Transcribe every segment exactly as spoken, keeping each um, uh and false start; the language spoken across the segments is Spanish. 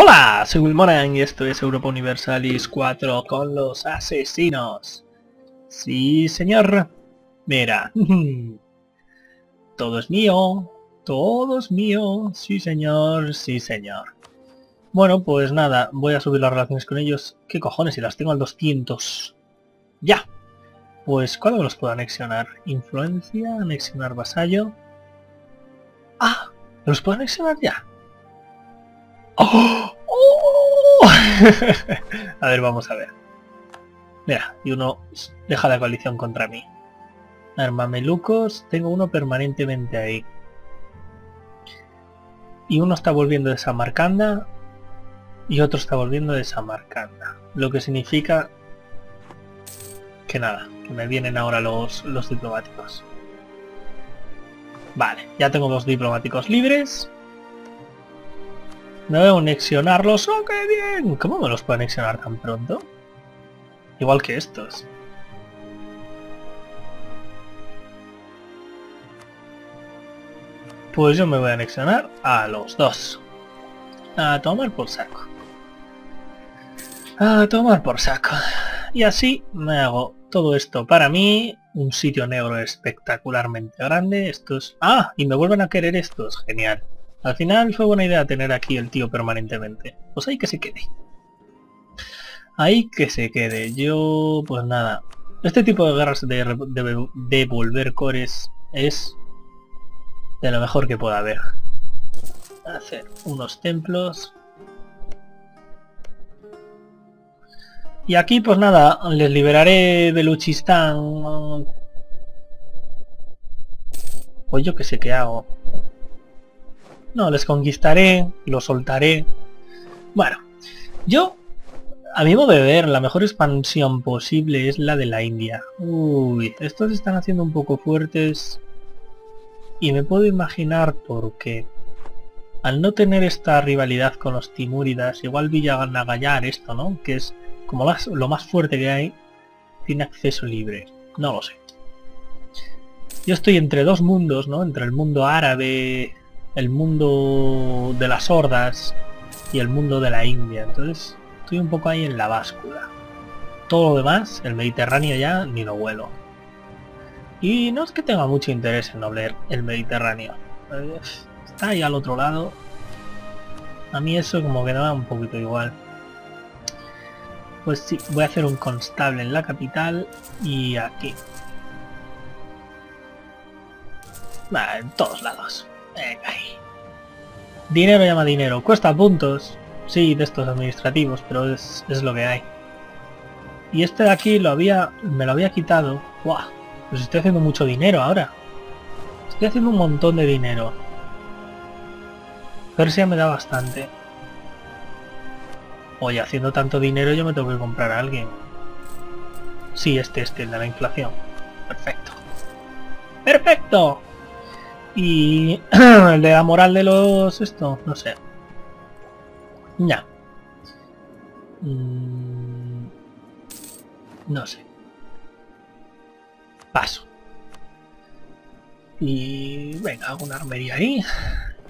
Hola, soy Will Moran y esto es Europa Universalis cuatro con los asesinos. Sí, señor. Mira. Todo es mío. Todo es mío. Sí, señor. Sí, señor. Bueno, pues nada. Voy a subir las relaciones con ellos. ¿Qué cojones? Si las tengo al doscientos. ¡Ya! Pues, ¿cuándo los puedo anexionar? Influencia, anexionar vasallo. ¡Ah! ¿Los puedo anexionar ya? ¡Oh! ¡Oh! A ver, vamos a ver. Mira, y uno deja la coalición contra mí. Armamelucos, tengo uno permanentemente ahí. Y uno está volviendo de Samarcanda. Y otro está volviendo de Samarcanda. Lo que significa que nada, que me vienen ahora los, los diplomáticos. Vale, ya tengo dos diplomáticos libres. No debo anexionarlos. ¡Oh, qué bien! ¿Cómo me los puedo anexionar tan pronto? Igual que estos. Pues yo me voy a anexionar a los dos. A tomar por saco. A tomar por saco. Y así me hago todo esto para mí. Un sitio negro espectacularmente grande. Estos... ¡Ah! Y me vuelven a querer estos. Genial. Al final fue buena idea tener aquí el tío permanentemente. Pues ahí que se quede. Ahí que se quede. Yo... pues nada. Este tipo de guerras de, de devolver cores es de lo mejor que pueda haber. Hacer unos templos. Y aquí pues nada, les liberaré Baluchistán. O yo que sé qué hago. No, les conquistaré, los soltaré. Bueno, yo, a mi modo de ver, la mejor expansión posible es la de la India. Uy, estos están haciendo un poco fuertes. Y me puedo imaginar por qué. Al no tener esta rivalidad con los Timúridas, igual Villaganagallar esto, ¿no? Que es como más, lo más fuerte que hay, tiene acceso libre. No lo sé. Yo estoy entre dos mundos, ¿no? Entre el mundo árabe... el mundo de las hordas y el mundo de la India. Entonces estoy un poco ahí en la báscula. Todo lo demás, el Mediterráneo ya ni lo huelo. Y no es que tenga mucho interés en oler el Mediterráneo. Está ahí al otro lado. A mí eso como que me da un poquito igual. Pues sí, voy a hacer un constable en la capital y aquí. Vale, en todos lados. Ay. Dinero llama dinero. Cuesta puntos. Sí, de estos administrativos, pero es, es lo que hay. Y este de aquí lo había, me lo había quitado. ¡Buah! Pues estoy haciendo mucho dinero ahora. Estoy haciendo un montón de dinero. Persia me da bastante. Oye, haciendo tanto dinero yo me tengo que comprar a alguien. Sí, este, este, el de la inflación. Perfecto. ¡Perfecto! Y el de la moral de los... esto, no sé. Ya. Mm... No sé. Paso. Y... venga, hago una armería ahí.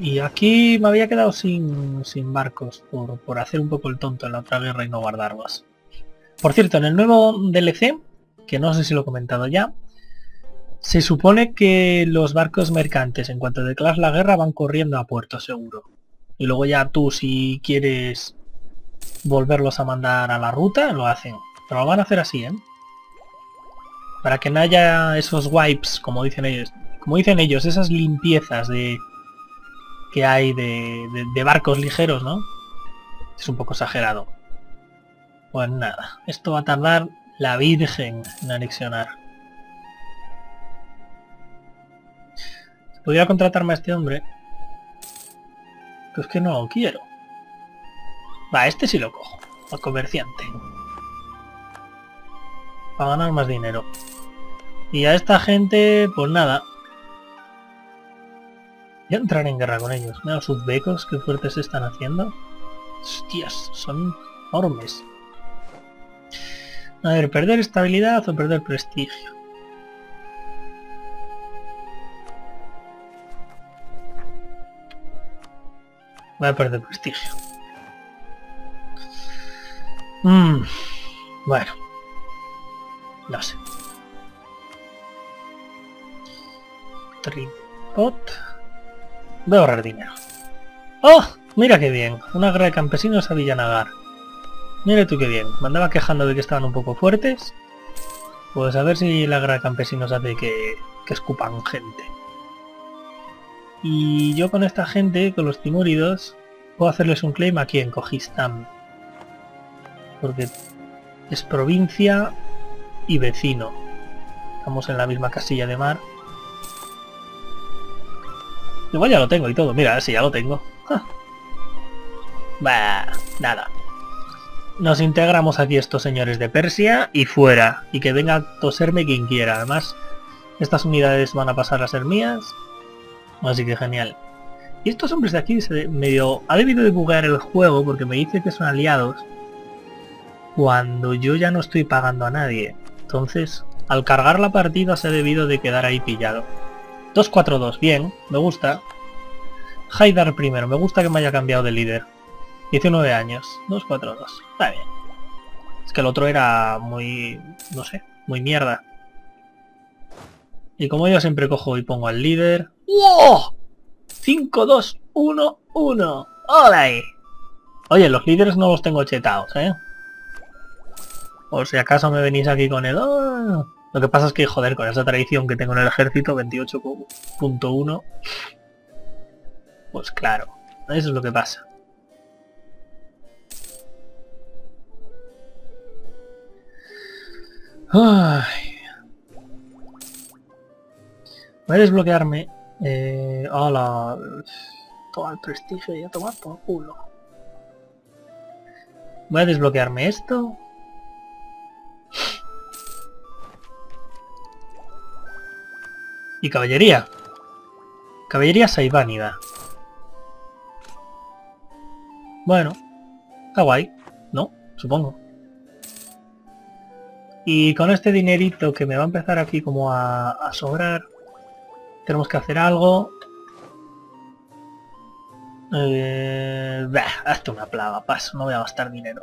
Y aquí me había quedado sin, sin barcos por, por hacer un poco el tonto en la otra guerra y no guardarlos. Por cierto, en el nuevo D L C, que no sé si lo he comentado ya, se supone que los barcos mercantes, en cuanto declaras la guerra, van corriendo a puerto seguro. Y luego ya tú, si quieres volverlos a mandar a la ruta, lo hacen. Pero lo van a hacer así, ¿eh? Para que no haya esos wipes, como dicen ellos. Como dicen ellos, esas limpiezas de que hay de, de, de barcos ligeros, ¿no? Es un poco exagerado. Pues nada, esto va a tardar la Virgen en anexionar. Podría contratarme a este hombre. Pero es que no lo quiero. Va, este sí lo cojo. Al comerciante. Para ganar más dinero. Y a esta gente, pues nada. Voy a entrar en guerra con ellos. Mira los uzbecos, qué fuertes se están haciendo. Hostias, son enormes. A ver, perder estabilidad o perder prestigio. Voy a perder prestigio. Mm, bueno. No sé. Tripod. Voy a ahorrar dinero. ¡Oh! Mira qué bien. Una guerra de campesinos a Villaganagallar. Mira tú qué bien. Me andaba quejando de que estaban un poco fuertes. Pues a ver si la guerra de campesinos hace que, que escupan gente. Y yo con esta gente, con los timúridos, puedo hacerles un claim aquí en Kojistán. Porque es provincia y vecino. Estamos en la misma casilla de mar. Igual ya lo tengo y todo. Mira, si ya lo tengo. Ah. Bah, nada. Nos integramos aquí estos señores de Persia y fuera. Y que venga a toserme quien quiera. Además, estas unidades van a pasar a ser mías. Así que genial. Y estos hombres de aquí se medio... Ha debido de buguear el juego porque me dice que son aliados. Cuando yo ya no estoy pagando a nadie. Entonces, al cargar la partida se ha debido de quedar ahí pillado. dos cuatro dos, bien, me gusta. Haidar primero, me gusta que me haya cambiado de líder. diecinueve años, dos cuatro dos, está bien. Es que el otro era muy... no sé, muy mierda. Y como yo siempre cojo y pongo al líder... ¡Wow! cinco dos uno uno, ¡hola ahí! Oye, los líderes no los tengo chetados, ¿eh? Por si acaso me venís aquí con el... ¡Oh! Lo que pasa es que, joder, con esa tradición que tengo en el ejército, veintiocho punto uno... Pues claro, eso es lo que pasa. Ay. Voy a desbloquearme... Eh... ¡Hola! Toma el prestigio y a tomar por culo. Voy a desbloquearme esto... Y caballería. Caballería saibánida. Bueno. Está guay, ¿no? Supongo. Y con este dinerito que me va a empezar aquí como a, a sobrar. Tenemos que hacer algo. Eh, bah, hazte una plaga, paso. No voy a gastar dinero.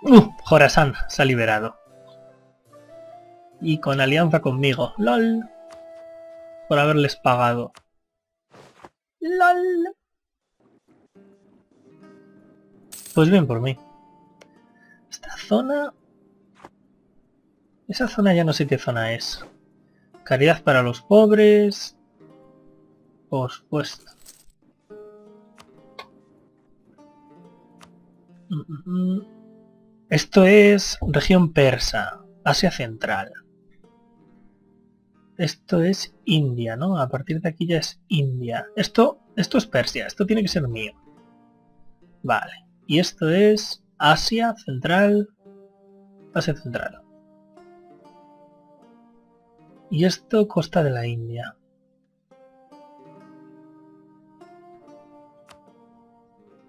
Uh, Corasán se ha liberado. Y con alianza conmigo. ¡Lol! Por haberles pagado. ¡Lol! Pues bien por mí. Esta zona... Esa zona ya no sé qué zona es. Caridad para los pobres... Por supuesto. Esto es región persa. Asia Central. Esto es India, ¿no? A partir de aquí ya es India. Esto, esto es Persia, esto tiene que ser mío. Vale. Y esto es Asia Central. Asia Central. Y esto costa de la India.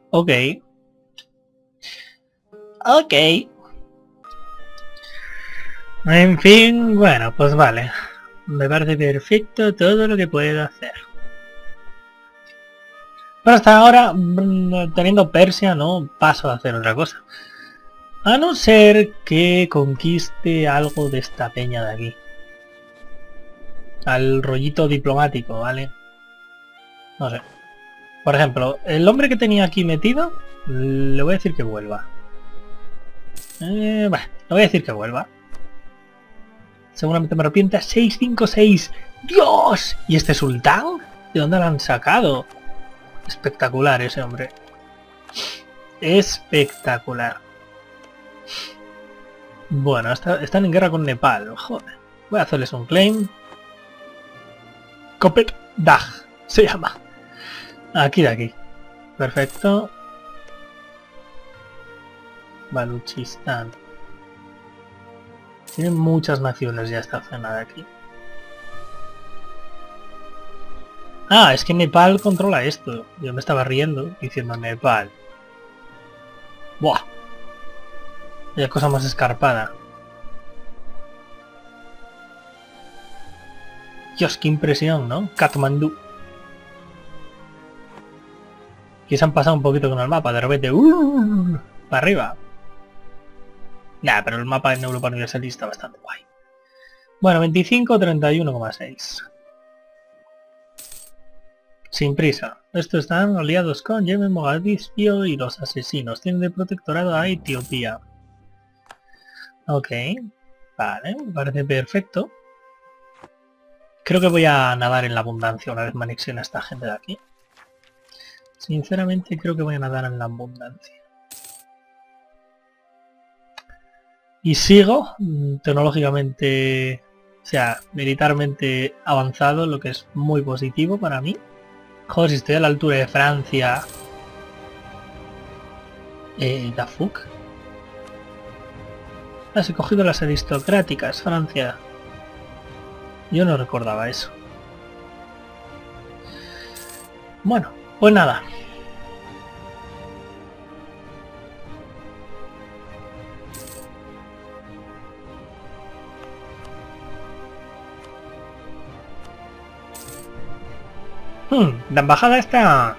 Ok. Ok. En fin, bueno, pues vale. Me parece perfecto todo lo que puedo hacer. Pero hasta ahora, teniendo Persia, no paso a hacer otra cosa. A no ser que conquiste algo de esta peña de aquí. Al rollito diplomático, ¿vale? No sé. Por ejemplo, el hombre que tenía aquí metido, le voy a decir que vuelva. Eh, bueno, le voy a decir que vuelva. Seguramente me arrepienta. seis cinco seis. ¡Dios! ¿Y este sultán? ¿De dónde lo han sacado? Espectacular ese hombre. Espectacular. Bueno, está, están en guerra con Nepal. Joder. Voy a hacerles un claim. Kopet Dag se llama. Aquí de aquí. Perfecto. Baluchistán. Tienen muchas naciones ya esta zona de aquí. Ah, es que Nepal controla esto. Yo me estaba riendo diciendo Nepal. Buah. Hay cosa más escarpada. Dios, qué impresión, ¿no? Katmandú. Aquí se han pasado un poquito con el mapa. De repente... Uh, para arriba. Nah, pero el mapa en Europa Universalis está bastante guay. Bueno, veinticinco, treinta y uno coma seis. Sin prisa. Estos están aliados con Yemen, Mogadiscio y los asesinos. Tienen de protectorado a Etiopía. Ok. Vale, me parece perfecto. Creo que voy a nadar en la abundancia una vez me anexione a esta gente de aquí. Sinceramente creo que voy a nadar en la abundancia. Y sigo tecnológicamente, o sea, militarmente avanzado, lo que es muy positivo para mí. Joder, si estoy a la altura de Francia... Eh, da fuck. Has cogido las aristocráticas, Francia. Yo no recordaba eso. Bueno, pues nada. Hmm, la embajada esta...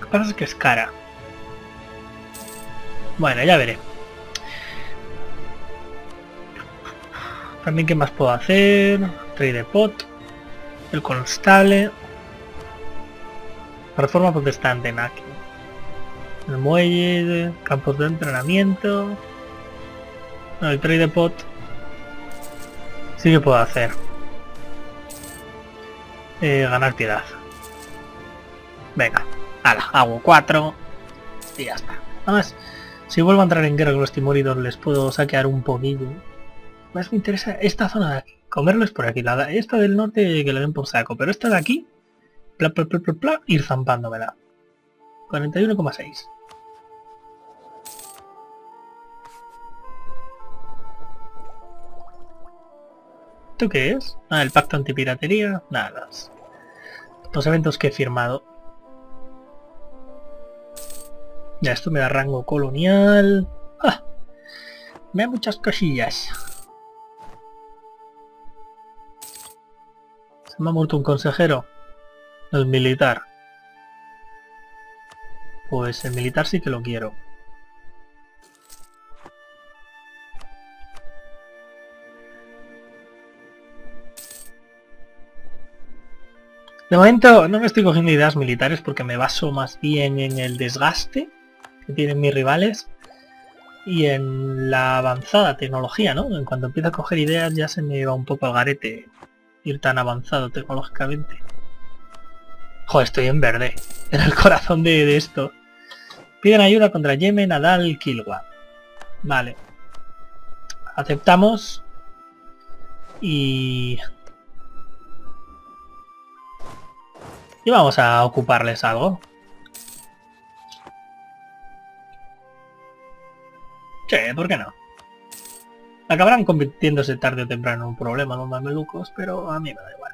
Lo que pasa es que es cara. Bueno, ya veré. También qué más puedo hacer, rey de pot, el constable, reforma protestante en aquí, el muelle, campos de entrenamiento, no, el rey de pot, sí que puedo hacer, eh, ganar piedad, venga, ala, hago cuatro y ya está. Además, si vuelvo a entrar en guerra con los timúridos les puedo saquear un poquillo. Más me interesa esta zona de aquí, comerlos por aquí, la, esta del norte que le den por saco, pero esta de aquí, bla, bla, bla, bla, bla, ir zampándomela. cuarenta y uno coma seis. ¿Esto qué es? Ah, el pacto antipiratería, nada, los, los eventos que he firmado. Ya, esto me da rango colonial. ¡Ah! Me da muchas cosillas. Me ha muerto un consejero. El militar. Pues el militar sí que lo quiero. De momento no me estoy cogiendo ideas militares porque me baso más bien en el desgaste que tienen mis rivales y en la avanzada tecnología, ¿no? En cuanto empiezo a coger ideas ya se me va un poco al garete ir tan avanzado tecnológicamente. Joder, estoy en verde. En el corazón de, de esto. Piden ayuda contra Yemen, Adal, Kilwa. Vale. Aceptamos. Y... Y vamos a ocuparles algo. Che, ¿por qué no? Acabarán convirtiéndose tarde o temprano en un problema los mamelucos, pero a mí me da igual.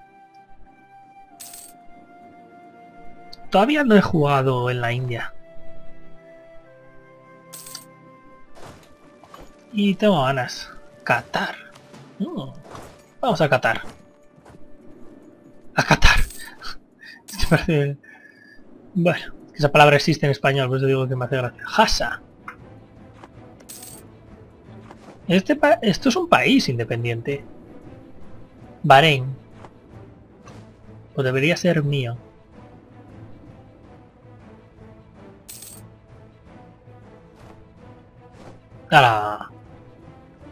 Todavía no he jugado en la India. Y tengo ganas. Qatar. Mm. Vamos a Qatar. A Qatar. Me parece... Bueno, esa palabra existe en español, por eso digo que me hace gracia. Hasa. Este pa esto es un país independiente. Bahrein. Pues debería ser mío. ¡Hala!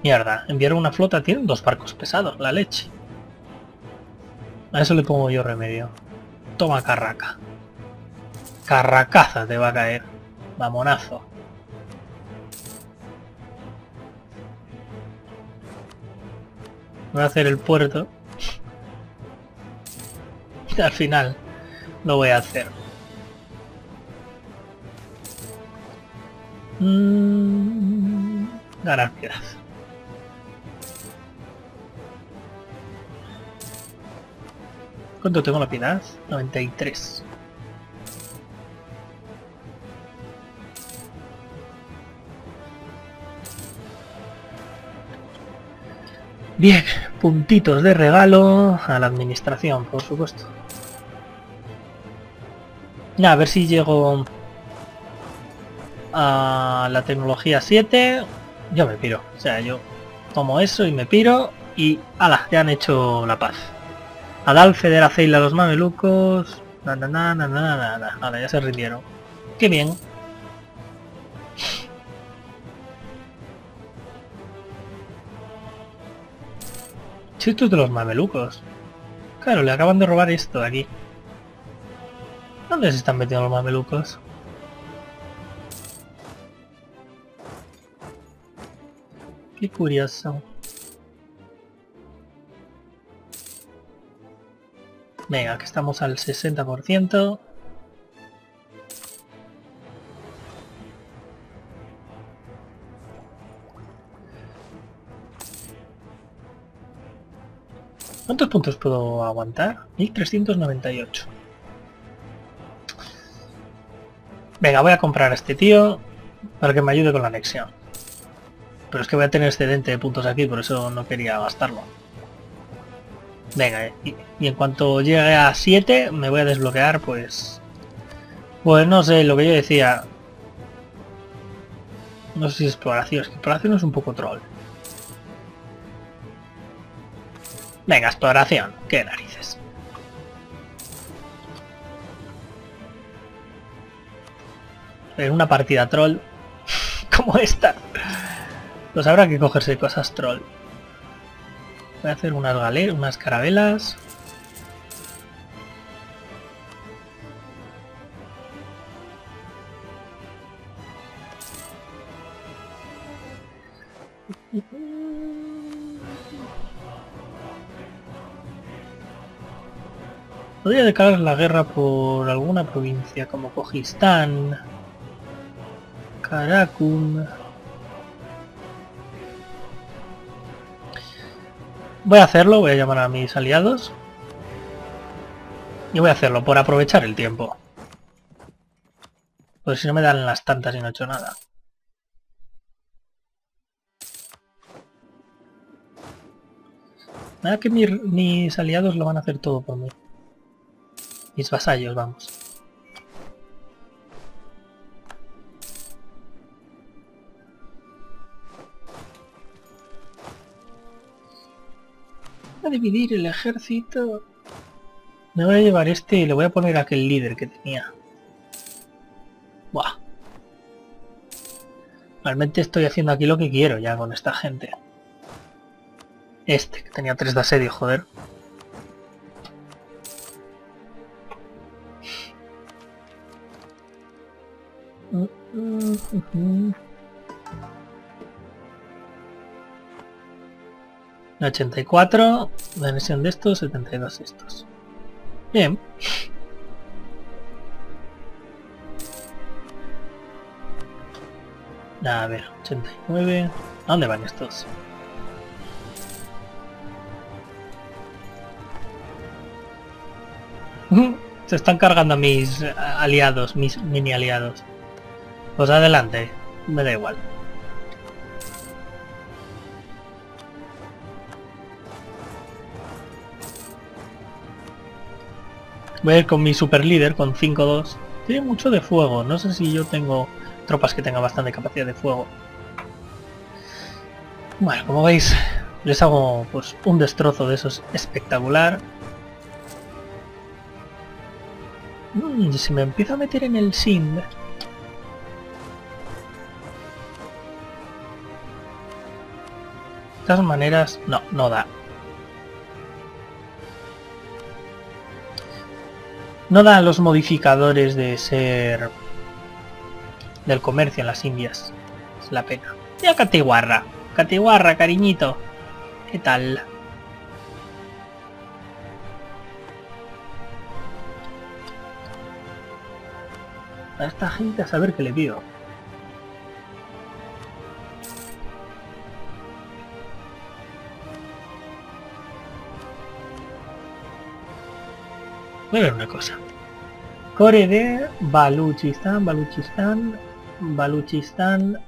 Mierda, enviaron una flota, tienen dos barcos pesados, la leche. A eso le pongo yo remedio. Toma carraca. Carracaza te va a caer. Mamonazo. Voy a hacer el puerto. Al final lo voy a hacer. Mm, ganar piedad. ¿Cuánto tengo la piedad? noventa y tres. Bien, puntitos de regalo a la administración, por supuesto. Nah, a ver si llego a la tecnología siete, yo me piro. O sea, yo tomo eso y me piro y ala, ya han hecho la paz. Adal, Feder, Aceila, los mamelucos... Na, na, na, na, na, na, na. Ahora ya se rindieron. ¡Qué bien! Chistos de los mamelucos. Claro, le acaban de robar esto de aquí. ¿Dónde se están metiendo los mamelucos? Qué curioso. Venga, que estamos al sesenta por ciento. ¿Cuántos puntos puedo aguantar? mil trescientos noventa y ocho. Venga, voy a comprar a este tío para que me ayude con la anexión. Pero es que voy a tener excedente de puntos aquí, por eso no quería gastarlo. Venga, y, y en cuanto llegue a siete me voy a desbloquear, pues... Pues no sé, lo que yo decía... No sé si exploración, es que exploración es un poco troll. Venga, exploración, qué narices. En una partida troll como esta, pues habrá que cogerse cosas troll. Voy a hacer unas galeras, unas carabelas. Podría declarar la guerra por alguna provincia como Kojistán, Karakum. Voy a hacerlo, voy a llamar a mis aliados. Y voy a hacerlo por aprovechar el tiempo. Pues si no me dan las tantas y no he hecho nada. Nada que mi, mis aliados lo van a hacer todo por mí. Mis vasallos, vamos. A dividir el ejército. Me voy a llevar este y le voy a poner a aquel líder que tenía. Buah. Realmente estoy haciendo aquí lo que quiero ya con esta gente. Este, que tenía tres de asedio, joder. ochenta y cuatro, la emisión de estos, setenta y dos estos. Bien. A ver, ochenta y nueve. ¿A dónde van estos? Se están cargando a mis aliados, mis mini aliados. Pues adelante, me da igual. Voy a ir con mi super líder, con cinco dos. Tiene mucho de fuego. No sé si yo tengo tropas que tengan bastante capacidad de fuego. Bueno, como veis, les hago pues un destrozo de esos espectacular. Mm, si me empiezo a meter en el Sind. De todas maneras, no, no da. No da los modificadores de ser del comercio en las Indias. Es la pena. Ya Catiguarra. Catiguarra, cariñito. ¿Qué tal? A esta gente a saber qué le pido. Voy a ver una cosa. Core de Baluchistán, Baluchistán, Baluchistán,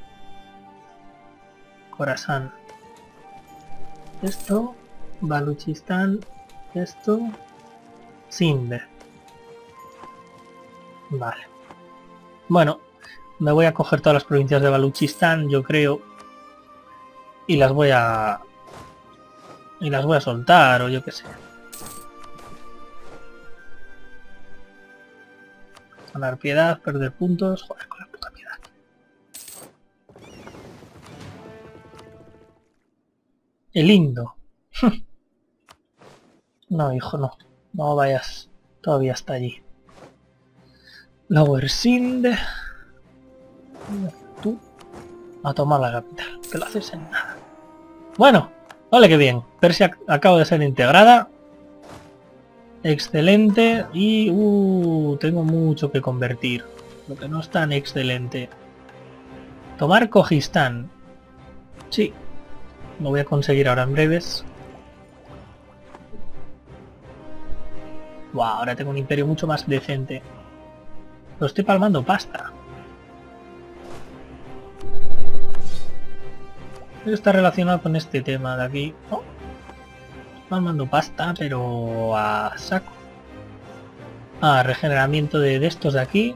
Corasán. Esto, Baluchistán, esto, Sind. Vale. Bueno, Me voy a coger todas las provincias de Baluchistán, yo creo, y las voy a y las voy a soltar, o yo qué sé. Ganar piedad, perder puntos, joder, con la puta piedad. El Indo. No, hijo, no. No vayas. Todavía está allí. Lower Sind. Tú. A tomar la capital. Que lo haces en nada. Bueno. Vale, que bien. Persia acaba de ser integrada. Excelente. Y... Uh, tengo mucho que convertir. Lo que no es tan excelente. Tomar Kojistán. Sí. Lo voy a conseguir ahora en breves. Wow, ahora tengo un imperio mucho más decente. Lo estoy palmando pasta. Está relacionado con este tema de aquí. Oh, palmando pasta, pero a saco. Ah, regeneramiento de, de estos de aquí.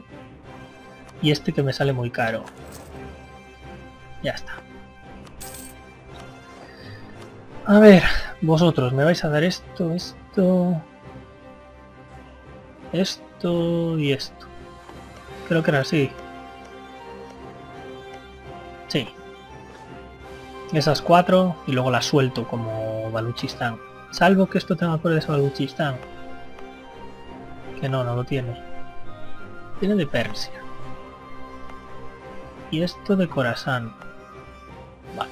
Y este que me sale muy caro. Ya está. A ver, vosotros, me vais a dar esto, esto... esto y esto. Creo que era así. Sí. Esas cuatro y luego las suelto como Baluchistán. Salvo que esto tenga acuerdos de Baluchistán. Que no, no lo tiene. Tiene de Persia. Y esto de Corasán. Vale.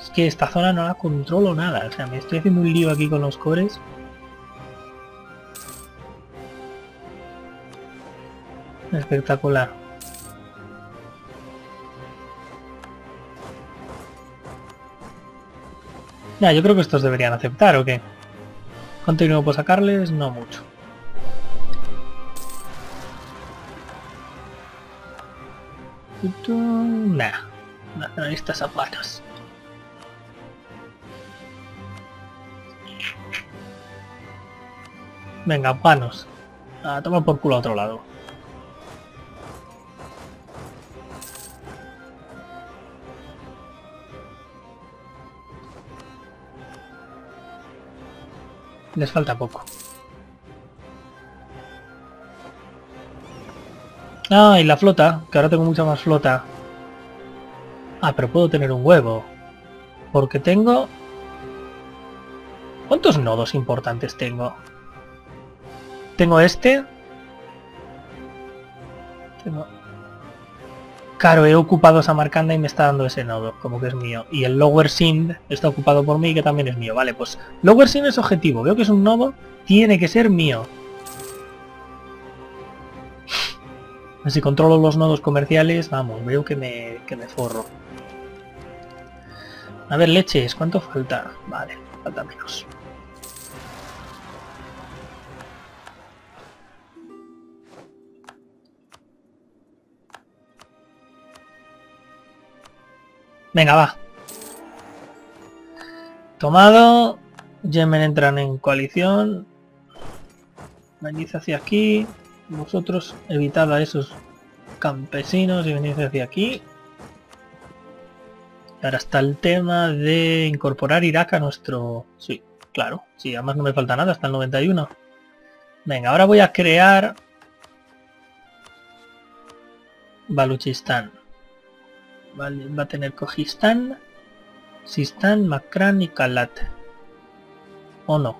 Es que esta zona no la controlo nada. O sea, me estoy haciendo un lío aquí con los cores. Espectacular. Ya, yo creo que estos deberían aceptar, ¿o qué? ¿Cuánto dinero puedo sacarles? No mucho. Nah, nacionalistas zapatos. Venga, panos. A tomar por culo a otro lado. Les falta poco. Ah, y la flota, que ahora tengo mucha más flota. Ah, pero puedo tener un huevo. Porque tengo... ¿Cuántos nodos importantes tengo? Tengo este. Tengo... Claro, he ocupado Samarcanda y me está dando ese nodo, como que es mío. Y el Lower Sind está ocupado por mí, que también es mío. Vale, pues Lower Sind es objetivo. Veo que es un nodo, tiene que ser mío. Si controlo los nodos comerciales, vamos, veo que me, que me forro. A ver, leches, ¿cuánto falta? Vale, falta menos. Venga, va. Tomado. Yemen entran en coalición. Venid hacia aquí. Vosotros evitad a esos campesinos y venid hacia aquí. Ahora está el tema de incorporar Irak a nuestro... Sí, claro. Sí, además no me falta nada hasta el noventa y uno. Venga, ahora voy a crear... Baluchistán. Vale, va a tener Kojistán, Sistán, Makran y Kalat. ¿O no?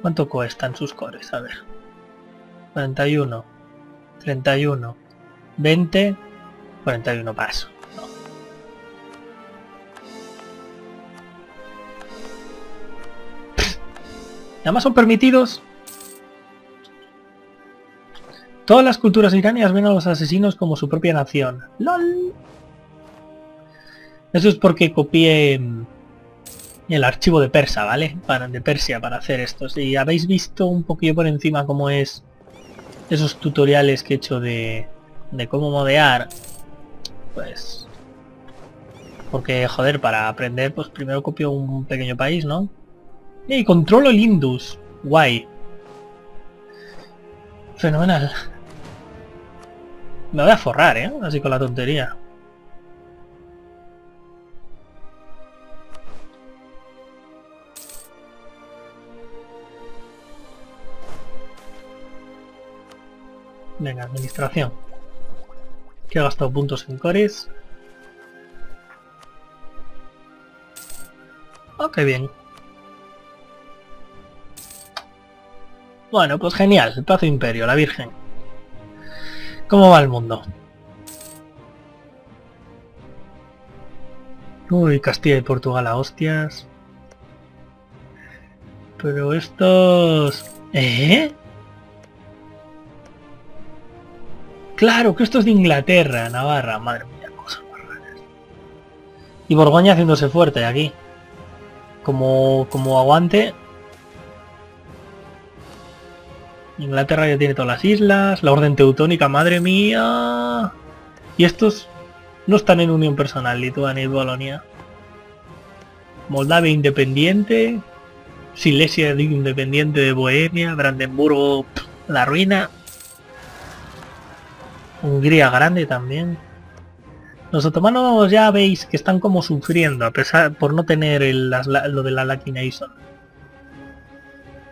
¿Cuánto cuestan sus cores? A ver. cuarenta y uno. treinta y uno. veinte. cuarenta y uno paso. No. Además son permitidos. Todas las culturas iranias ven a los asesinos como su propia nación. ¡Lol! Eso es porque copié el archivo de Persa, ¿vale? Para, de Persia para hacer esto. Si habéis visto un poquillo por encima cómo es esos tutoriales que he hecho de, de cómo modear, pues... Porque, joder, para aprender, pues primero copio un pequeño país, ¿no? Y controlo el Indus. Guay. Fenomenal. Me voy a forrar, ¿eh? Así con la tontería. Venga, administración. Que he gastado puntos en coris. Ok, bien. Bueno, pues genial. El Paz Imperio, la Virgen. ¿Cómo va el mundo? Uy, Castilla y Portugal a hostias. Pero estos... ¿Eh? Claro, que esto es de Inglaterra, Navarra, madre mía, cosas más raras. Y Borgoña haciéndose fuerte aquí. Como, como aguante. Inglaterra ya tiene todas las islas, la Orden Teutónica, madre mía. Y estos no están en unión personal, Lituania y Polonia. Moldavia independiente. Silesia independiente de Bohemia, Brandenburgo, pff, la ruina. Hungría grande también. Los otomanos ya veis que están como sufriendo, a pesar por no tener el, las, la, lo de la Lakination.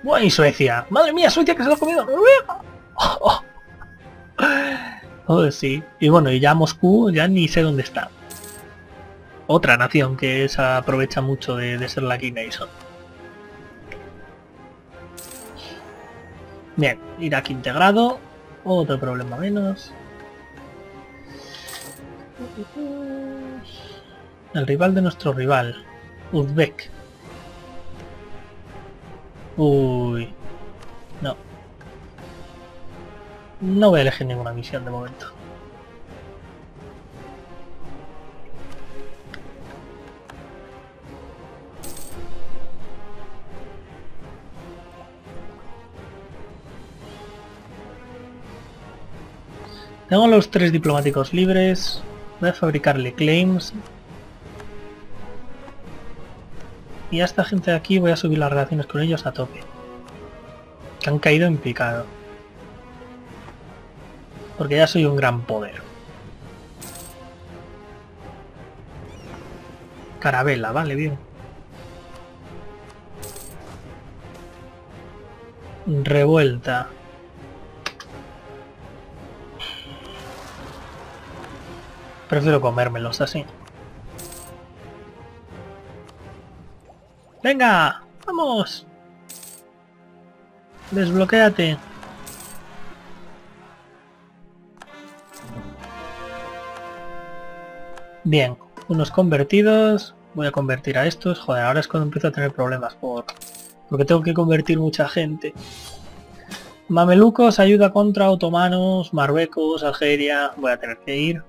Bueno, y Suecia. Madre mía, Suecia que se lo ha comido. Oh, oh. Oh, sí. Y bueno, y ya Moscú, ya ni sé dónde está. Otra nación que se aprovecha mucho de, de ser Lakination. Bien, Irak integrado. Otro problema menos. El rival de nuestro rival, Uzbek. Uy, no. No voy a elegir ninguna misión de momento. Tengo los tres diplomáticos libres. Voy a fabricarle claims. Y a esta gente de aquí voy a subir las relaciones con ellos a tope. Que han caído en picado. Porque ya soy un gran poder. Carabela, vale, bien. Revuelta. Prefiero comérmelos así. ¡Venga! ¡Vamos! ¡Desbloquéate! Bien, unos convertidos. Voy a convertir a estos. Joder, ahora es cuando empiezo a tener problemas por... porque tengo que convertir mucha gente. Mamelucos ayuda contra otomanos, Marruecos, Algeria... Voy a tener que ir.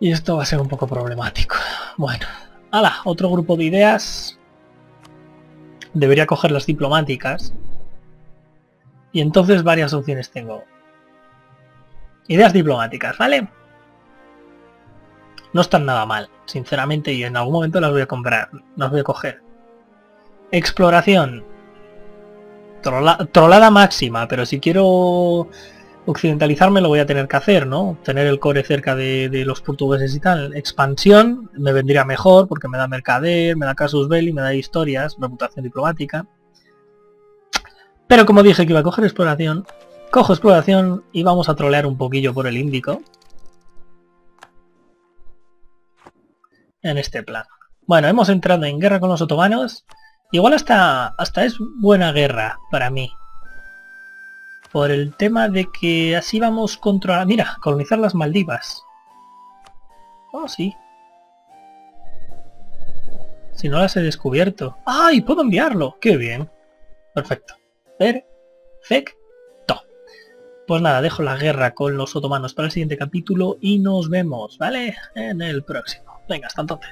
Y esto va a ser un poco problemático. Bueno... ¡Hala! Otro grupo de ideas. Debería coger las diplomáticas. Y entonces varias opciones tengo. Ideas diplomáticas, ¿vale? No están nada mal, sinceramente, y en algún momento las voy a comprar. Las voy a coger. Exploración. Trola- trolada máxima, pero si quiero... occidentalizarme lo voy a tener que hacer, ¿no? Tener el core cerca de, de los portugueses y tal. Expansión me vendría mejor porque me da mercader, me da casus belli, me da historias, reputación diplomática. Pero como dije que iba a coger exploración, cojo exploración y vamos a trolear un poquillo por el Índico. En este plan. Bueno, hemos entrado en guerra con los otomanos. Igual hasta, hasta es buena guerra para mí. Por el tema de que así vamos contra... Mira, colonizar las Maldivas. Oh, sí. Si no las he descubierto. ¡Ay! ¡Puedo enviarlo! ¡Qué bien! Perfecto. Perfecto. Pues nada, dejo la guerra con los otomanos para el siguiente capítulo y nos vemos, ¿vale? En el próximo. Venga, hasta entonces.